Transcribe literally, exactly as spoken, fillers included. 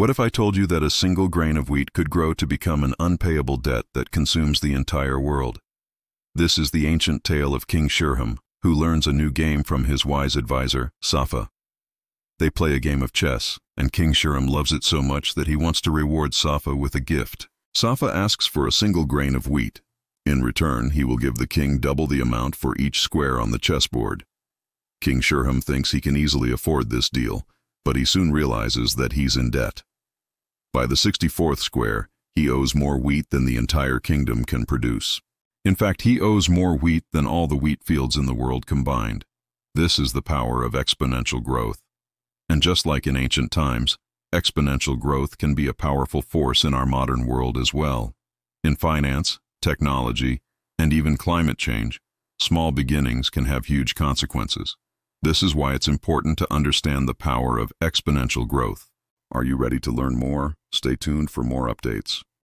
What if I told you that a single grain of wheat could grow to become an unpayable debt that consumes the entire world? This is the ancient tale of King Shirham, who learns a new game from his wise advisor, Safa. They play a game of chess, and King Shirham loves it so much that he wants to reward Safa with a gift. Safa asks for a single grain of wheat. In return, he will give the king double the amount for each square on the chessboard. King Shirham thinks he can easily afford this deal, but he soon realizes that he's in debt. By the sixty-fourth square, he owes more wheat than the entire kingdom can produce. In fact, he owes more wheat than all the wheat fields in the world combined. This is the power of exponential growth. And just like in ancient times, exponential growth can be a powerful force in our modern world as well. In finance, technology, and even climate change, small beginnings can have huge consequences. This is why it's important to understand the power of exponential growth. Are you ready to learn more? Stay tuned for more updates.